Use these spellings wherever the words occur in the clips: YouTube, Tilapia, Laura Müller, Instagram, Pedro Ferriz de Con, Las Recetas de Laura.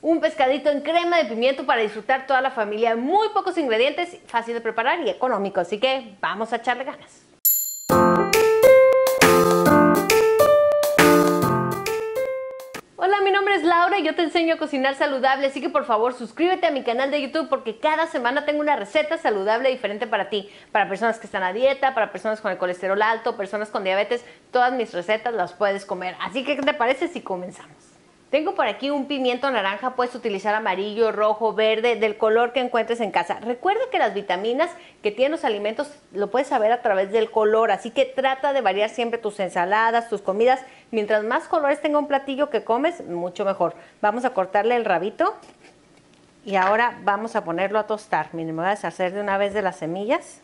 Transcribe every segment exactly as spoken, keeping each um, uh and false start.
un pescadito en crema de pimiento para disfrutar toda la familia. Muy pocos ingredientes, fácil de preparar y económico, así que vamos a echarle ganas. Hola, mi nombre es Laura y yo te enseño a cocinar saludable, así que por favor suscríbete a mi canal de YouTube porque cada semana tengo una receta saludable diferente para ti, para personas que están a dieta, para personas con el colesterol alto, personas con diabetes, todas mis recetas las puedes comer. Así que, ¿qué te parece si comenzamos? Tengo por aquí un pimiento naranja, puedes utilizar amarillo, rojo, verde, del color que encuentres en casa. Recuerda que las vitaminas que tienen los alimentos lo puedes saber a través del color, así que trata de variar siempre tus ensaladas, tus comidas. Mientras más colores tenga un platillo que comes, mucho mejor. Vamos a cortarle el rabito y ahora vamos a ponerlo a tostar. Miren, me voy a deshacer de una vez de las semillas.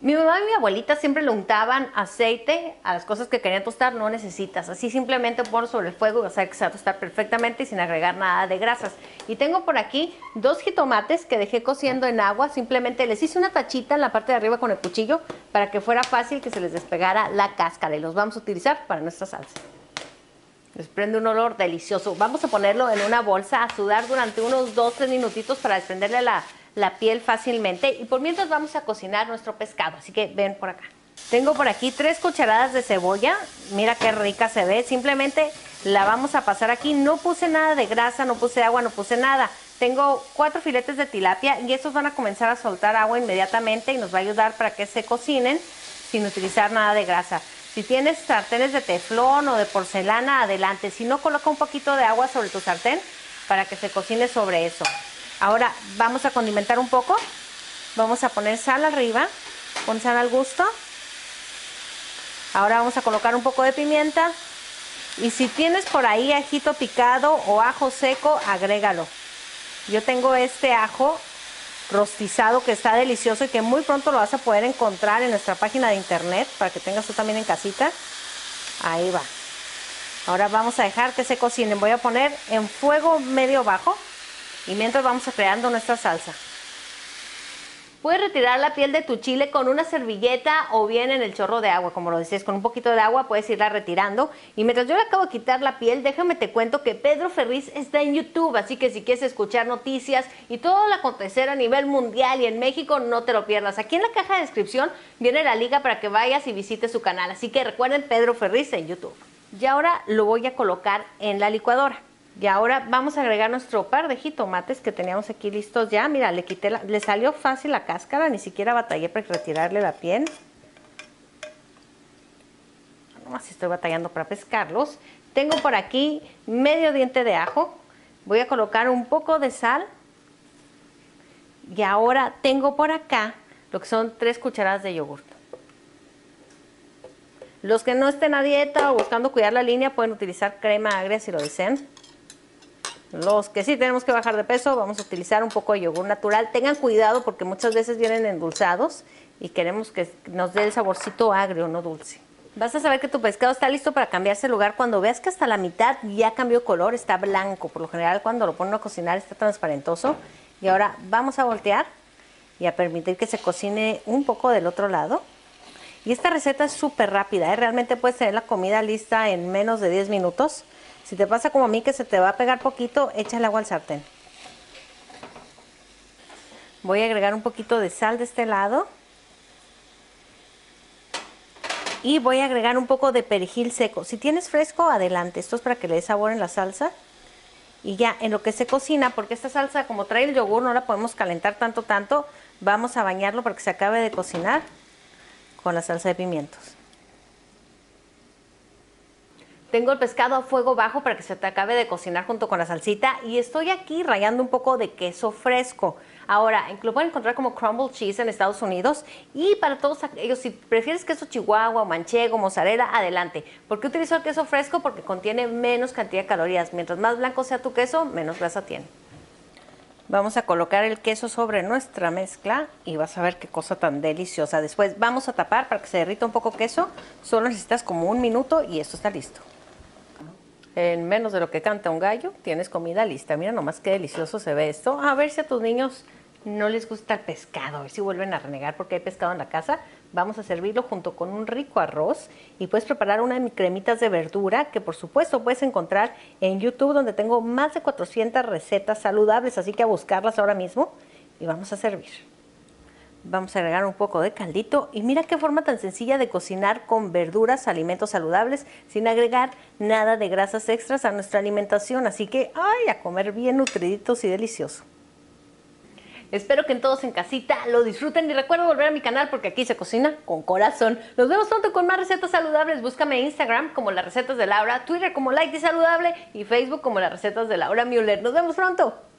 Mi mamá y mi abuelita siempre le untaban aceite a las cosas que querían tostar, no necesitas. Así simplemente pon sobre el fuego y vas a ver que se va a tostar perfectamente y sin agregar nada de grasas. Y tengo por aquí dos jitomates que dejé cociendo en agua. Simplemente les hice una tachita en la parte de arriba con el cuchillo para que fuera fácil que se les despegara la cáscara. Y los vamos a utilizar para nuestra salsa. Les prende un olor delicioso. Vamos a ponerlo en una bolsa a sudar durante unos dos a tres minutitos para desprenderle la... la piel fácilmente, y por mientras vamos a cocinar nuestro pescado, así que ven por acá. Tengo por aquí tres cucharadas de cebolla, mira qué rica se ve, simplemente la vamos a pasar aquí, no puse nada de grasa, no puse agua, no puse nada. Tengo cuatro filetes de tilapia y estos van a comenzar a soltar agua inmediatamente y nos va a ayudar para que se cocinen sin utilizar nada de grasa. Si tienes sartenes de teflón o de porcelana, adelante, si no, coloca un poquito de agua sobre tu sartén para que se cocine sobre eso. Ahora vamos a condimentar un poco, vamos a poner sal arriba, pon sal al gusto. Ahora vamos a colocar un poco de pimienta y si tienes por ahí ajito picado o ajo seco, agrégalo. Yo tengo este ajo rostizado que está delicioso y que muy pronto lo vas a poder encontrar en nuestra página de internet para que tengas tú también en casita. Ahí va. Ahora vamos a dejar que se cocinen, voy a poner en fuego medio bajo. Y mientras vamos creando nuestra salsa. Puedes retirar la piel de tu chile con una servilleta o bien en el chorro de agua, como lo decías, con un poquito de agua puedes irla retirando. Y mientras yo le acabo de quitar la piel, déjame te cuento que Pedro Ferriz está en YouTube, así que si quieres escuchar noticias y todo lo acontecer a nivel mundial y en México, no te lo pierdas. Aquí en la caja de descripción viene la liga para que vayas y visites su canal, así que recuerden Pedro Ferriz en YouTube. Y ahora lo voy a colocar en la licuadora. Y ahora vamos a agregar nuestro par de jitomates que teníamos aquí listos ya. Mira, le quité la, le salió fácil la cáscara, ni siquiera batallé para retirarle la piel. Nomás estoy batallando para pescarlos. Tengo por aquí medio diente de ajo. Voy a colocar un poco de sal. Y ahora tengo por acá lo que son tres cucharadas de yogurt. Los que no estén a dieta o buscando cuidar la línea pueden utilizar crema agria si lo desean. Los que sí tenemos que bajar de peso, vamos a utilizar un poco de yogur natural. Tengan cuidado porque muchas veces vienen endulzados y queremos que nos dé el saborcito agrio, no dulce. Vas a saber que tu pescado está listo para cambiarse de lugar cuando veas que hasta la mitad ya cambió color, está blanco. Por lo general cuando lo ponen a cocinar está transparentoso. Y ahora vamos a voltear y a permitir que se cocine un poco del otro lado. Y esta receta es súper rápida, ¿eh? Realmente puedes tener la comida lista en menos de diez minutos. Si te pasa como a mí que se te va a pegar poquito, echa el agua al sartén. Voy a agregar un poquito de sal de este lado. Y voy a agregar un poco de perejil seco. Si tienes fresco, adelante. Esto es para que le dé sabor en la salsa. Y ya en lo que se cocina, porque esta salsa como trae el yogur, no la podemos calentar tanto, tanto. Vamos a bañarlo para que se acabe de cocinar con la salsa de pimientos. Tengo el pescado a fuego bajo para que se te acabe de cocinar junto con la salsita y estoy aquí rallando un poco de queso fresco. Ahora, lo pueden encontrar como crumble cheese en Estados Unidos y para todos aquellos, si prefieres queso chihuahua, manchego, mozzarella, adelante. ¿Por qué utilizo el queso fresco? Porque contiene menos cantidad de calorías. Mientras más blanco sea tu queso, menos grasa tiene. Vamos a colocar el queso sobre nuestra mezcla y vas a ver qué cosa tan deliciosa. Después vamos a tapar para que se derrita un poco queso. Solo necesitas como un minuto y esto está listo. En menos de lo que canta un gallo, tienes comida lista. Mira nomás qué delicioso se ve esto. A ver si a tus niños no les gusta el pescado. A ver si vuelven a renegar porque hay pescado en la casa. Vamos a servirlo junto con un rico arroz y puedes preparar una de mis cremitas de verdura que por supuesto puedes encontrar en YouTube, donde tengo más de cuatrocientas recetas saludables, así que a buscarlas ahora mismo. Y vamos a servir. Vamos a agregar un poco de caldito y mira qué forma tan sencilla de cocinar con verduras, alimentos saludables, sin agregar nada de grasas extras a nuestra alimentación, así que ay, a comer bien nutriditos y delicioso. Espero que todos en casita lo disfruten y recuerden volver a mi canal porque aquí se cocina con corazón. Nos vemos pronto con más recetas saludables. Búscame en Instagram como Las Recetas de Laura, Twitter como Like y Saludable y Facebook como Las Recetas de Laura Müller. Nos vemos pronto.